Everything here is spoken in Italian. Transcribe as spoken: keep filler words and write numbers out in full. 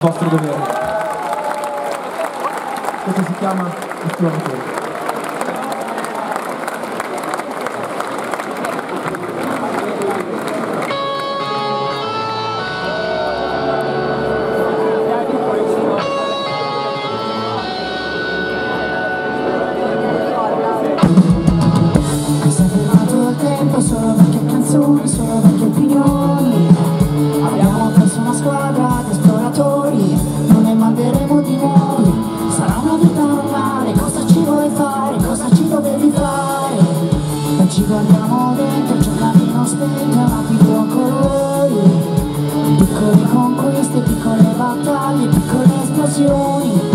Il vostro dovere. Questo si chiama il tuo amore. Ci guardiamo dentro, giornali non spenti, rapido a colori, piccole conquiste, piccole battaglie, piccole esplosioni.